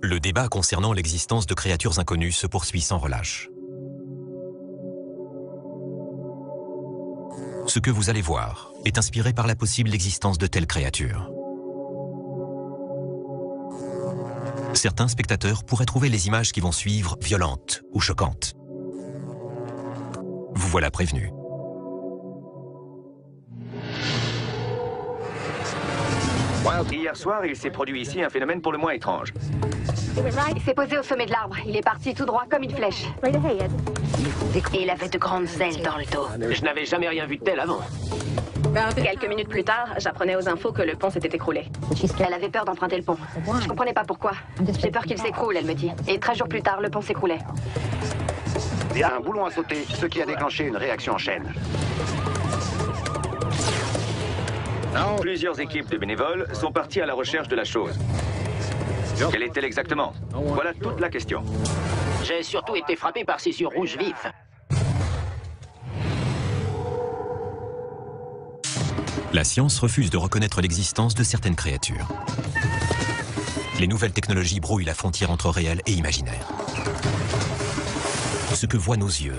Le débat concernant l'existence de créatures inconnues se poursuit sans relâche. Ce que vous allez voir est inspiré par la possible existence de telles créatures. Certains spectateurs pourraient trouver les images qui vont suivre violentes ou choquantes. Vous voilà prévenus. Hier soir, il s'est produit ici un phénomène pour le moins étrange. Il s'est posé au sommet de l'arbre. Il est parti tout droit comme une flèche. Et il avait de grandes ailes dans le dos. Je n'avais jamais rien vu de tel avant. Quelques minutes plus tard, j'apprenais aux infos que le pont s'était écroulé. Elle avait peur d'emprunter le pont. Je ne comprenais pas pourquoi. J'ai peur qu'il s'écroule, elle me dit. Et 13 jours plus tard, le pont s'écroulait. Il y a un boulon à sauter, ce qui a déclenché une réaction en chaîne. Plusieurs équipes de bénévoles sont parties à la recherche de la chose. Quelle est-elle exactement? Voilà toute la question. J'ai surtout été frappé par ces yeux rouges vifs. La science refuse de reconnaître l'existence de certaines créatures. Les nouvelles technologies brouillent la frontière entre réel et imaginaire. Ce que voient nos yeux.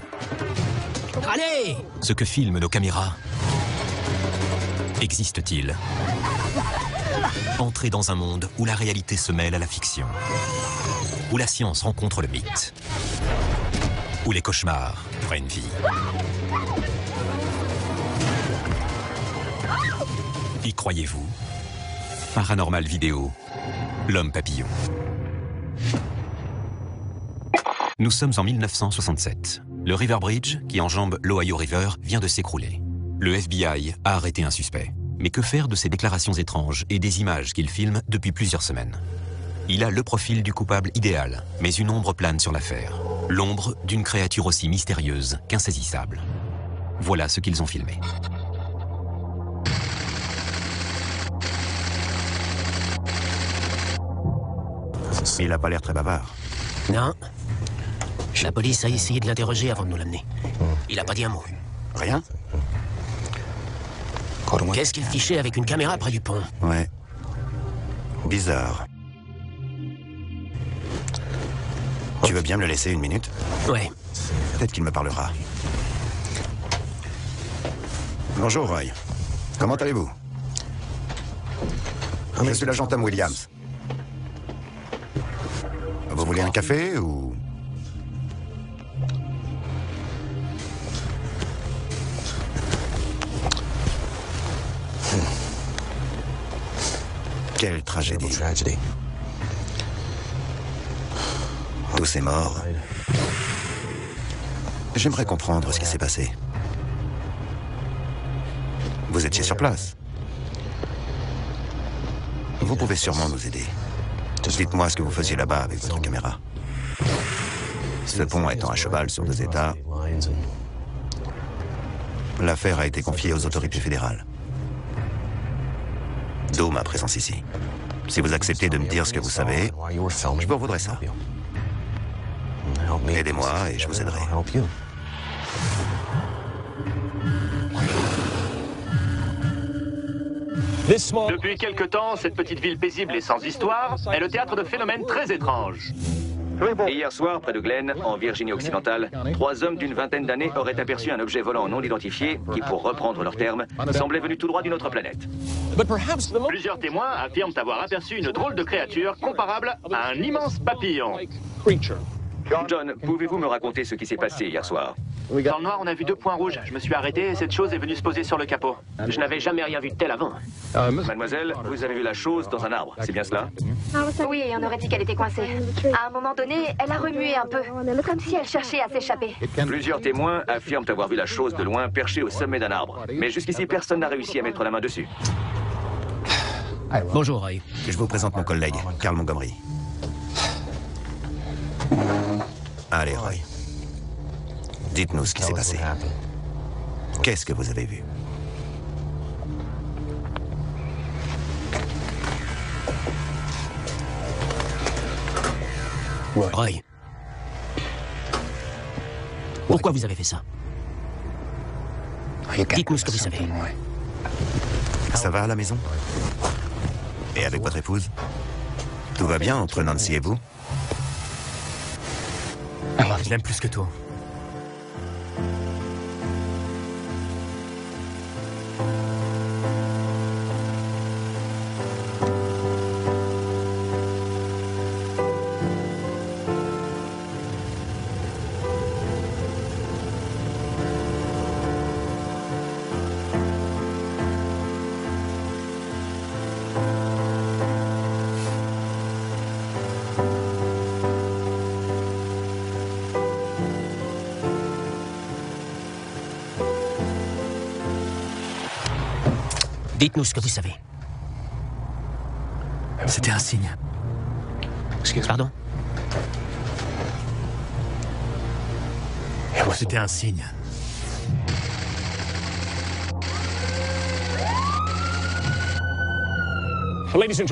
Allez! Ce que filment nos caméras. Existe-t-il? Entrer dans un monde où la réalité se mêle à la fiction, où la science rencontre le mythe, où les cauchemars prennent vie. Y croyez-vous? Paranormal Vidéo, l'homme papillon. Nous sommes en 1967. Le River Bridge, qui enjambe l'Ohio River, vient de s'écrouler. Le FBI a arrêté un suspect. Mais que faire de ces déclarations étranges et des images qu'il filme depuis plusieurs semaines? Il a le profil du coupable idéal, mais une ombre plane sur l'affaire. L'ombre d'une créature aussi mystérieuse qu'insaisissable. Voilà ce qu'ils ont filmé. Il n'a pas l'air très bavard. Non. La police a essayé de l'interroger avant de nous l'amener. Il n'a pas dit un mot. Rien? Qu'est-ce qu'il fichait avec une caméra près du pont? Ouais. Bizarre. Tu veux bien me le laisser une minute? Ouais. Peut-être qu'il me parlera. Bonjour, Roy. Comment allez-vous? Je suis l'agent Tom Williams. Vous voulez un café ou... Quelle tragédie. Tous ces morts. J'aimerais comprendre ce qui s'est passé. Vous étiez sur place. Vous pouvez sûrement nous aider. Dites-moi ce que vous faisiez là-bas avec votre caméra. Ce pont étant à cheval sur deux États, l'affaire a été confiée aux autorités fédérales. D'où ma présence ici. Si vous acceptez de me dire ce que vous savez, je vous revaudrai ça. Aidez-moi et je vous aiderai. Depuis quelque temps, cette petite ville paisible et sans histoire est le théâtre de phénomènes très étranges. Et hier soir, près de Glen, en Virginie Occidentale, 3 hommes d'une vingtaine d'années auraient aperçu un objet volant non identifié qui, pour reprendre leur terme, semblait venu tout droit d'une autre planète. Plusieurs témoins affirment avoir aperçu une drôle de créature comparable à un immense papillon. John, pouvez-vous me raconter ce qui s'est passé hier soir? Dans le noir, on a vu 2 points rouges. Je me suis arrêté et cette chose est venue se poser sur le capot. Je n'avais jamais rien vu de tel avant. Mademoiselle, vous avez vu la chose dans un arbre, c'est bien cela? Oui, on aurait dit qu'elle était coincée. À un moment donné, elle a remué un peu, comme si elle cherchait à s'échapper. Plusieurs témoins affirment avoir vu la chose de loin perchée au sommet d'un arbre. Mais jusqu'ici, personne n'a réussi à mettre la main dessus. Bonjour, Roy. Je vous présente mon collègue, Karl Montgomery. Allez, Roy. Dites-nous ce qui s'est passé. Qu'est-ce que vous avez vu? Roy. Pourquoi vous avez fait ça? Dites-nous ce que vous savez. Ça va à la maison? Et avec votre épouse? Tout va bien entre Nancy et vous? je l'aime plus que toi. Dites-nous ce que vous savez. C'était un signe. Pardon? C'était un signe.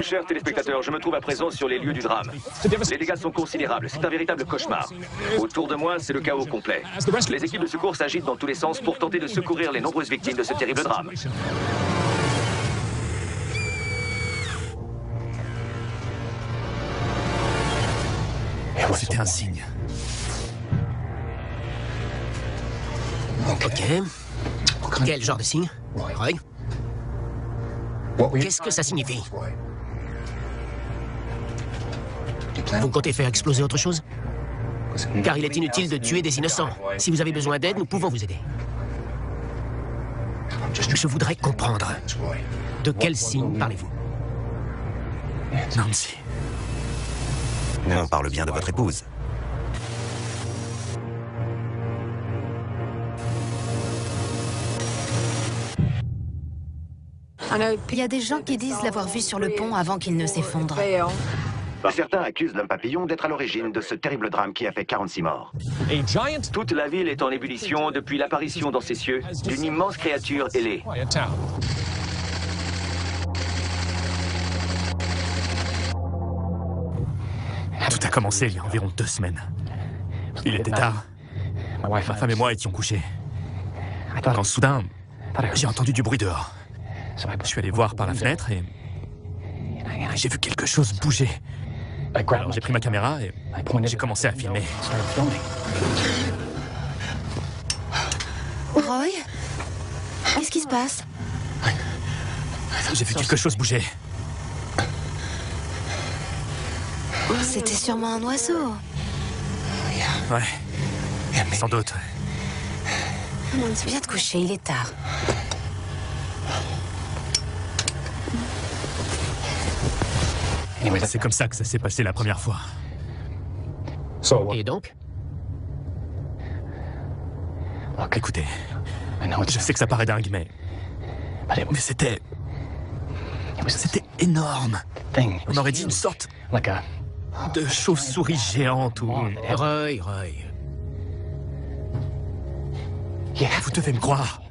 Chers téléspectateurs, je me trouve à présent sur les lieux du drame. Les dégâts sont considérables, c'est un véritable cauchemar. Autour de moi, c'est le chaos complet. Les équipes de secours s'agitent dans tous les sens pour tenter de secourir les nombreuses victimes de ce terrible drame. C'était un signe. Ok. Quel genre de signe, Roy? Qu'est-ce que ça signifie? Vous comptez faire exploser autre chose? Car il est inutile de tuer des innocents. Si vous avez besoin d'aide, nous pouvons vous aider. Je voudrais comprendre. De quel signe parlez-vous? Nancy. On parle bien de votre épouse. Il y a des gens qui disent l'avoir vue sur le pont avant qu'il ne s'effondre. Certains accusent l'homme papillon d'être à l'origine de ce terrible drame qui a fait 46 morts. Toute la ville est en ébullition depuis l'apparition dans ces cieux d'une immense créature ailée. Tout a commencé il y a environ 2 semaines. Il était tard. Ma femme et moi étions couchés. Quand soudain, j'ai entendu du bruit dehors. Je suis allé voir par la fenêtre et j'ai vu quelque chose bouger. Alors j'ai pris ma caméra et j'ai commencé à filmer. Roy, qu'est-ce qui se passe? J'ai vu quelque chose bouger. C'était sûrement un oiseau. Ouais, sans doute. Viens te coucher, il est tard. C'est comme ça que ça s'est passé la première fois. Et donc? Écoutez, je sais que ça paraît dingue, mais c'était... C'était énorme. On aurait dit une sorte... de chauve-souris géante ou... Roy. Vous devez me croire.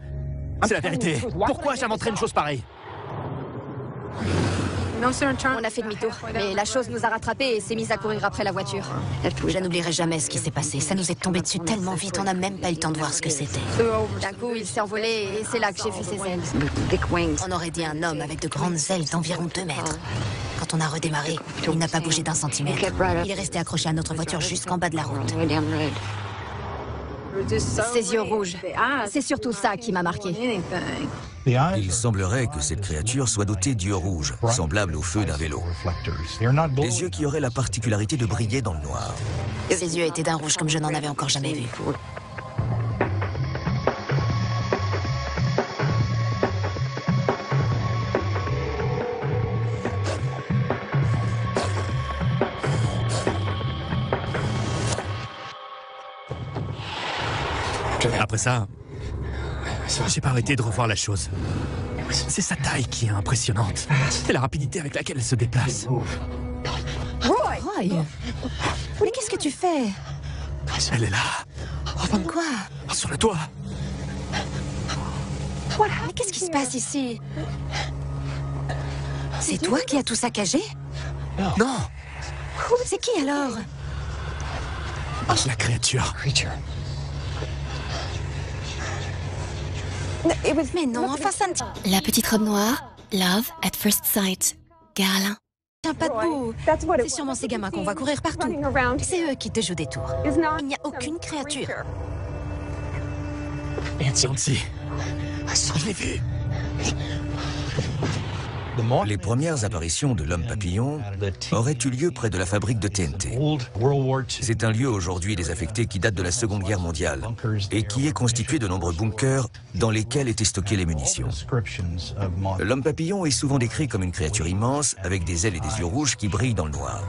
C'est la vérité. Pourquoi j'inventerais une chose pareille? On a fait demi-tour, mais la chose nous a rattrapés et s'est mise à courir après la voiture. Je n'oublierai jamais ce qui s'est passé. Ça nous est tombé dessus tellement vite, on n'a même pas eu le temps de voir ce que c'était. D'un coup, il s'est envolé et c'est là que j'ai vu ses ailes. On aurait dit un hohomme avec de grandes ailes d'environ 2 mètres. Quand on a redémarré, il n'a pas bougé d'1 centimètre. Il est resté accroché à notre voiture jusqu'en bas de la route. Ses yeux rouges, c'est surtout ça qui m'a marqué. Il semblerait que cette créature soit dotée d'yeux rouges, semblables au feu d'un vélo. Des yeux qui auraient la particularité de briller dans le noir. Ses yeux étaient d'un rouge comme je n'en avais encore jamais vu. Après ça, j'ai pas arrêté de revoir la chose. C'est sa taille qui est impressionnante. C'est la rapidité avec laquelle elle se déplace. Roy! Mais qu'est-ce que tu fais? Elle est là. Quoi? Sur le toit. Mais qu'est-ce qui se passe ici? C'est toi qui as tout saccagé? Non. C'est qui alors? La créature. Mais non, enfin ça ne... La petite robe noire, Love at First Sight, Garlin. Tiens pas debout. C'est sûrement ces gamins qu'on voit courir partout. C'est eux qui te jouent des tours. Il n'y a aucune créature. Nancy, ça je l'ai vu. Les premières apparitions de l'homme papillon auraient eu lieu près de la fabrique de TNT. C'est un lieu aujourd'hui désaffecté qui date de la Seconde Guerre mondiale et qui est constitué de nombreux bunkers dans lesquels étaient stockées les munitions. L'homme papillon est souvent décrit comme une créature immense avec des ailes et des yeux rouges qui brillent dans le noir.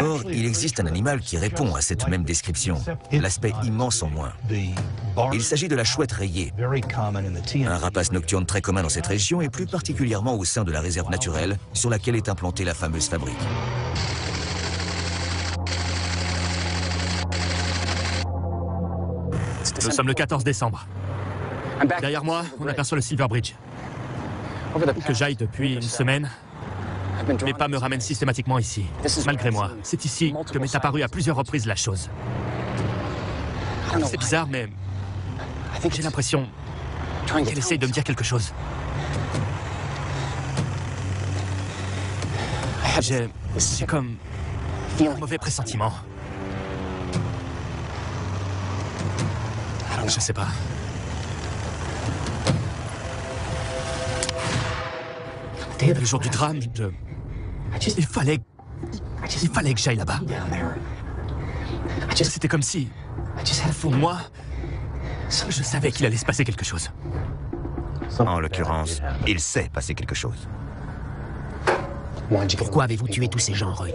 Or, il existe un animal qui répond à cette même description, l'aspect immense en moins. Il s'agit de la chouette rayée, un rapace nocturne très commun dans cette région et plus particulièrement au sein de la réserve naturelle sur laquelle est implantée la fameuse fabrique. Nous sommes le 14 décembre. Derrière moi, on aperçoit le Silver Bridge. Où que j'aille depuis une semaine, mes pas me ramènent systématiquement ici. Malgré moi, c'est ici que m'est apparue à plusieurs reprises la chose. C'est bizarre, mais j'ai l'impression qu'elle essaye de me dire quelque chose. J'ai comme un mauvais pressentiment. Je sais pas. Le jour du drame, il fallait que j'aille là-bas. C'était comme si, au fond de moi, je savais qu'il allait se passer quelque chose. En l'occurrence, il s'est passé quelque chose. Pourquoi avez-vous tué tous ces gens, Roy?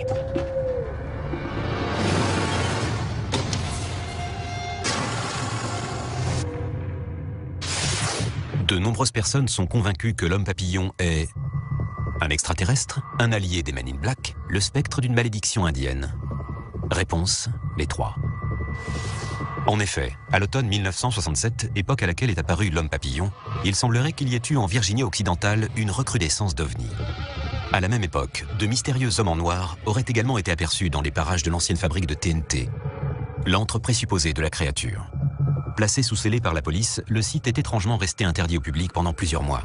De nombreuses personnes sont convaincues que l'homme papillon est un extraterrestre, un allié des Men in Black, le spectre d'une malédiction indienne. Réponse, les trois. En effet, à l'automne 1967, époque à laquelle est apparu l'homme papillon, il semblerait qu'il y ait eu en Virginie occidentale une recrudescence d'ovnis. À la même époque, de mystérieux hommes en noir auraient également été aperçus dans les parages de l'ancienne fabrique de TNT, l'antre présupposé de la créature. Placé sous scellé par la police, le site est étrangement resté interdit au public pendant plusieurs mois.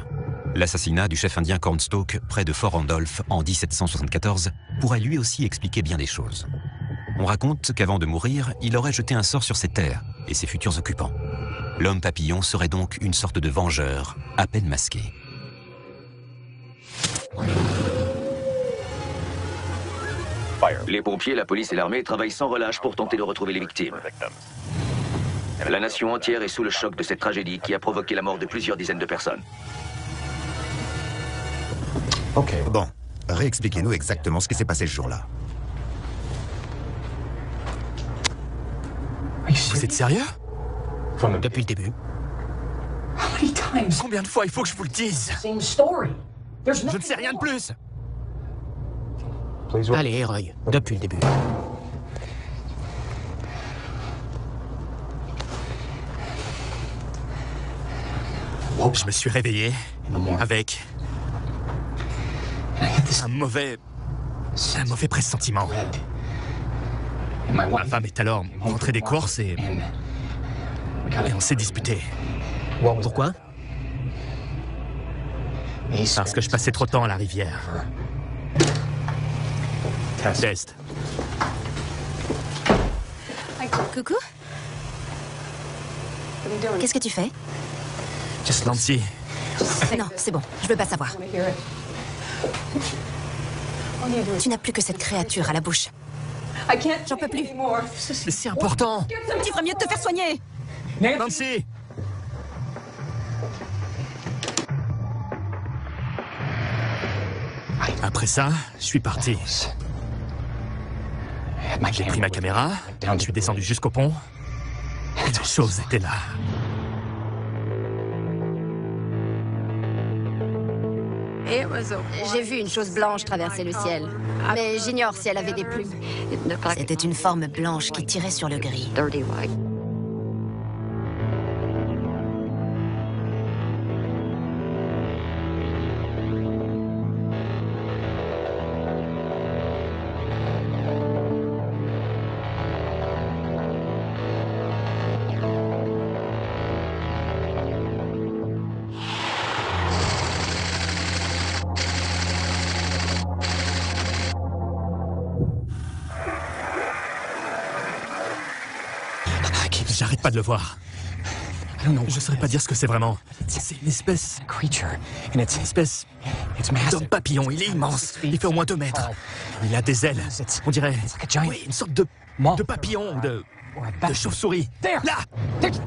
L'assassinat du chef indien Cornstalk près de Fort Randolph en 1774 pourrait lui aussi expliquer bien des choses. On raconte qu'avant de mourir, il aurait jeté un sort sur ses terres et ses futurs occupants. L'homme papillon serait donc une sorte de vengeur, à peine masqué. Les pompiers, la police et l'armée travaillent sans relâche pour tenter de retrouver les victimes. La nation entière est sous le choc de cette tragédie qui a provoqué la mort de plusieurs dizaines de personnes. Bon, réexpliquez-nous exactement ce qui s'est passé ce jour-là. Vous êtes sérieux? Depuis le début. Combien de fois il faut que je vous le dise? Je ne sais rien de plus. Allez, Roy, depuis le début. Je me suis réveillé avec un mauvais pressentiment. Ma femme est alors rentrée des courses et on s'est disputé. Pourquoi? Parce que je passais trop de temps à la rivière. Test. Coucou. Qu'est-ce que tu fais? Nancy. Non, c'est bon, je veux pas savoir. Tu n'as plus que cette créature à la bouche. J'en peux plus. Mais c'est important. Tu ferais mieux de te faire soigner. Nancy. Après ça, je suis parti. J'ai pris ma caméra, je suis descendu jusqu'au pont, et les choses étaient là. J'ai vu une chose blanche traverser le ciel, mais j'ignore si elle avait des plumes. C'était une forme blanche qui tirait sur le gris. J'arrête pas de le voir. Je saurais pas dire ce que c'est vraiment. C'est une espèce... Une espèce d'homme papillon. Il est immense. Il fait au moins 2 mètres. Il a des ailes. On dirait... Oui, une sorte de papillon, de chauve-souris. Là!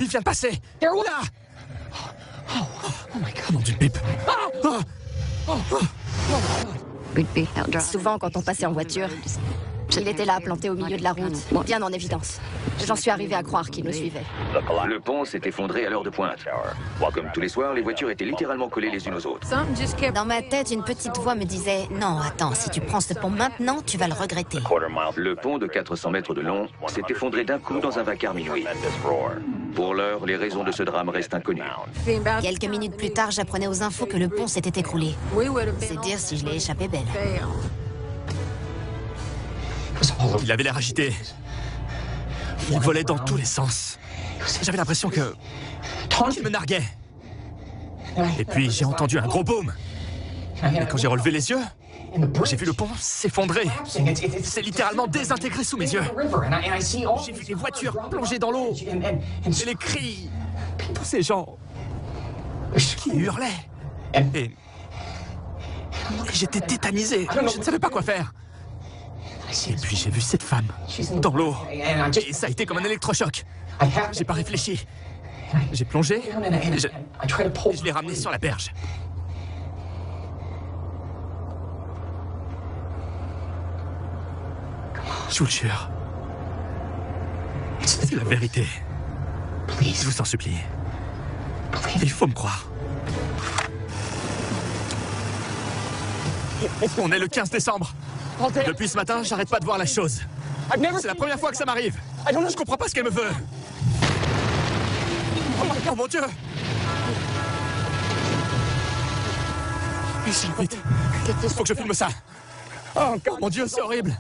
Il vient de passer! Là! Nom d'une pipe. Souvent, quand on passait en voiture, il était là, planté au milieu de la route, bien en évidence. J'en suis arrivé à croire qu'il nous suivait. Le pont s'est effondré à l'heure de pointe. Comme tous les soirs, les voitures étaient littéralement collées les unes aux autres. Dans ma tête, une petite voix me disait « Non, attends, si tu prends ce pont maintenant, tu vas le regretter. » Le pont de 400 mètres de long s'est effondré d'un coup dans un vacarme inouï. Pour l'heure, les raisons de ce drame restent inconnues. Quelques minutes plus tard, j'apprenais aux infos que le pont s'était écroulé. C'est dire si je l'ai échappé belle. Il avait l'air agité. Il volait dans tous les sens. J'avais l'impression que... qu'il me narguait. Et puis j'ai entendu un gros boom. Et quand j'ai relevé les yeux, j'ai vu le pont s'effondrer. C'est littéralement désintégré sous mes yeux. J'ai vu les voitures plonger dans l'eau. Et les cris... Tous ces gens... qui hurlaient. Et... j'étais tétanisé. Je ne savais pas quoi faire. Et puis j'ai vu cette femme, dans l'eau, et ça a été comme un électrochoc. J'ai pas réfléchi. J'ai plongé, je l'ai ramenée sur la berge. Je vous le jure. C'est la vérité. Je vous en supplie. Il faut me croire. On est le 15 décembre. Depuis ce matin, j'arrête pas de voir la chose. C'est la première fois que ça m'arrive. Je comprends pas ce qu'elle me veut. Oh mon Dieu! Vite. Faut que je filme ça. Oh mon Dieu, c'est horrible.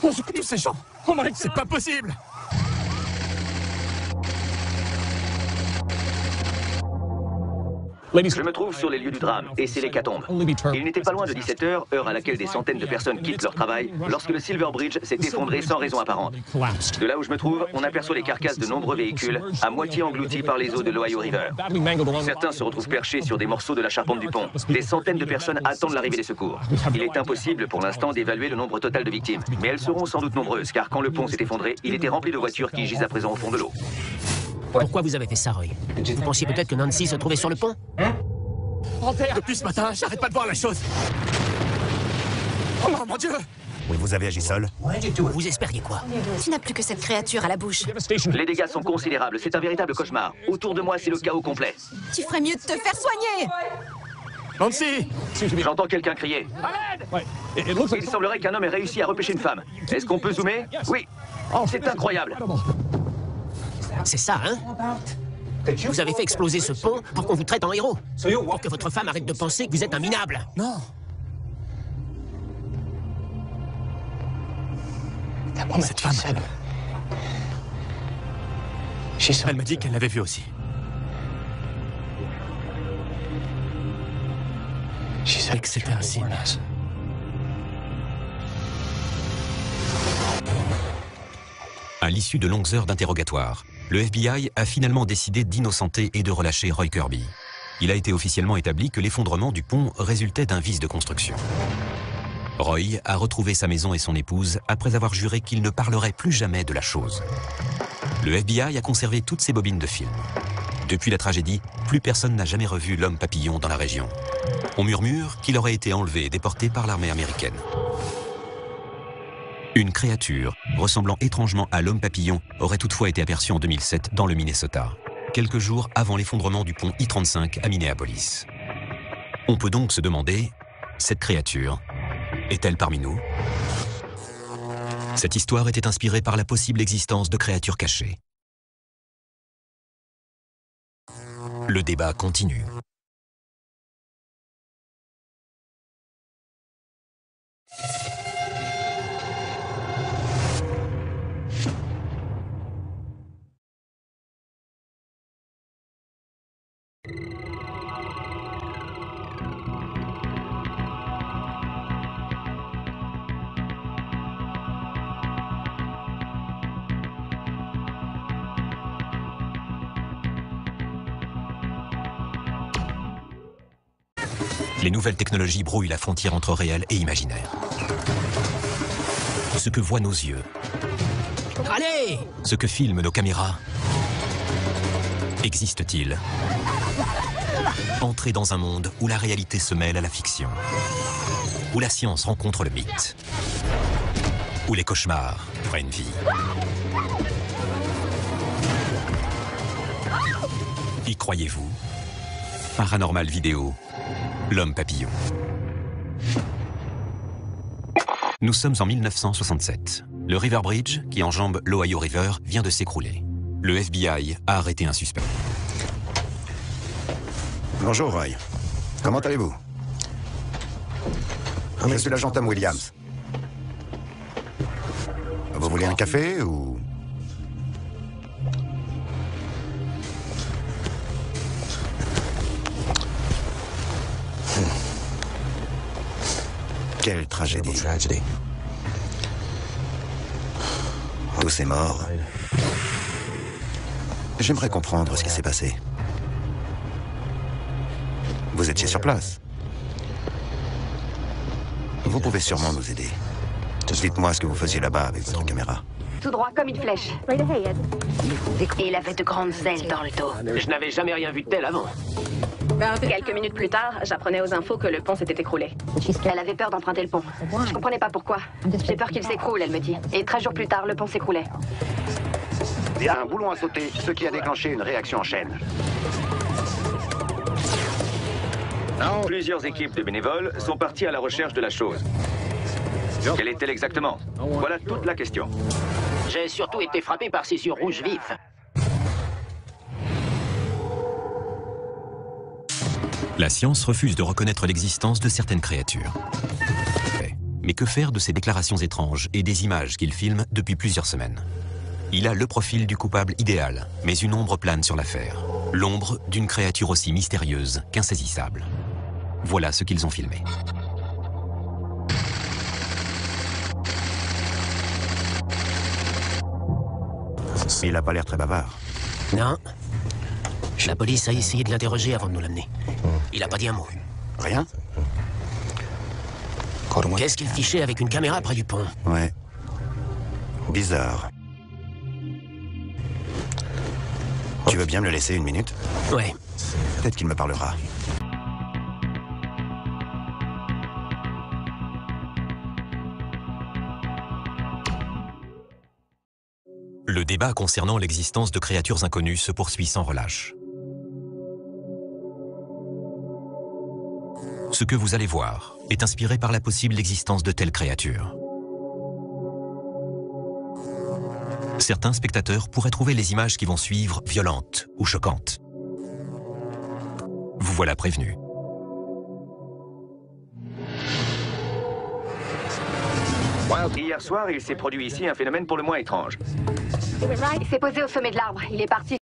Tous ces gens. C'est pas possible. Je me trouve sur les lieux du drame, et c'est l'hécatombe. Il n'était pas loin de 17h, heure à laquelle des centaines de personnes quittent leur travail, lorsque le Silver Bridge s'est effondré sans raison apparente. De là où je me trouve, on aperçoit les carcasses de nombreux véhicules, à moitié engloutis par les eaux de l'Ohio River. Certains se retrouvent perchés sur des morceaux de la charpente du pont. Des centaines de personnes attendent l'arrivée des secours. Il est impossible pour l'instant d'évaluer le nombre total de victimes, mais elles seront sans doute nombreuses, car quand le pont s'est effondré, il était rempli de voitures qui gisent à présent au fond de l'eau. Pourquoi vous avez fait ça, Roy? Vous pensiez peut-être que Nancy se trouvait sur le pont? Depuis ce matin, j'arrête pas de voir la chose. Oh mon Dieu! Oui, vous avez agi seul? Vous espériez quoi? Tu n'as plus que cette créature à la bouche. Les dégâts sont considérables, c'est un véritable cauchemar. Autour de moi, c'est le chaos complet. Tu ferais mieux de te faire soigner! Nancy! J'entends quelqu'un crier. Il semblerait qu'un homme ait réussi à repêcher une femme. Est-ce qu'on peut zoomer? Oui. C'est incroyable. C'est ça, hein? Vous avez fait exploser ce pont pour qu'on vous traite en héros. Pour que votre femme arrête de penser que vous êtes un minable. Non. Cette femme... Elle m'a dit qu'elle l'avait vue aussi. Et que c'était un signe. À l'issue de longues heures d'interrogatoire, le FBI a finalement décidé d'innocenter et de relâcher Roy Kirby. Il a été officiellement établi que l'effondrement du pont résultait d'un vice de construction. Roy a retrouvé sa maison et son épouse après avoir juré qu'il ne parlerait plus jamais de la chose. Le FBI a conservé toutes ses bobines de film. Depuis la tragédie, plus personne n'a jamais revu l'homme papillon dans la région. On murmure qu'il aurait été enlevé et déporté par l'armée américaine. Une créature, ressemblant étrangement à l'homme papillon, aurait toutefois été aperçue en 2007 dans le Minnesota, quelques jours avant l'effondrement du pont I-35 à Minneapolis. On peut donc se demander, cette créature, est-elle parmi nous? Cette histoire était inspirée par la possible existence de créatures cachées. Le débat continue. Les nouvelles technologies brouillent la frontière entre réel et imaginaire. Ce que voient nos yeux, allez, ce que filment nos caméras, existe-t-il? Entrer dans un monde où la réalité se mêle à la fiction, où la science rencontre le mythe, où les cauchemars prennent vie. Y croyez-vous? Paranormal Vidéo, l'homme papillon. Nous sommes en 1967. Le River Bridge, qui enjambe l'Ohio River, vient de s'écrouler. Le FBI a arrêté un suspect. Bonjour Roy, comment allez-vous? Je suis l'agent Tom Williams. Vous voulez un café ou... Quelle tragédie. Tous ces morts. J'aimerais comprendre ce qui s'est passé. Vous étiez sur place. Vous pouvez sûrement nous aider. Dites-moi ce que vous faisiez là-bas avec votre caméra. Tout droit comme une flèche. Et il avait de grandes ailes dans le dos. Je n'avais jamais rien vu de tel avant. Quelques minutes plus tard, j'apprenais aux infos que le pont s'était écroulé. Elle avait peur d'emprunter le pont. Je comprenais pas pourquoi. J'ai peur qu'il s'écroule, elle me dit. Et 13 jours plus tard, le pont s'écroulait. Il y a un boulon à sauter, ce qui a déclenché une réaction en chaîne. Plusieurs équipes de bénévoles sont parties à la recherche de la chose. Quelle est-elle exactement? Voilà toute la question. J'ai surtout été frappé par ses yeux rouges vifs. La science refuse de reconnaître l'existence de certaines créatures. Mais que faire de ces déclarations étranges et des images qu'il filme depuis plusieurs semaines? Il a le profil du coupable idéal, mais une ombre plane sur l'affaire. L'ombre d'une créature aussi mystérieuse qu'insaisissable. Voilà ce qu'ils ont filmé. Il n'a pas l'air très bavard. Non. La police a essayé de l'interroger avant de nous l'amener. Il n'a pas dit un mot. Rien? Qu'est-ce qu'il fichait avec une caméra près du pont? Ouais. Bizarre. Tu veux bien me le laisser une minute? Ouais. Peut-être qu'il me parlera. Le débat concernant l'existence de créatures inconnues se poursuit sans relâche. Ce que vous allez voir est inspiré par la possible existence de telles créatures. Certains spectateurs pourraient trouver les images qui vont suivre violentes ou choquantes. Vous voilà prévenus. Hier soir, il s'est produit ici un phénomène pour le moins étrange. Il s'est posé au sommet de l'arbre. Il est parti.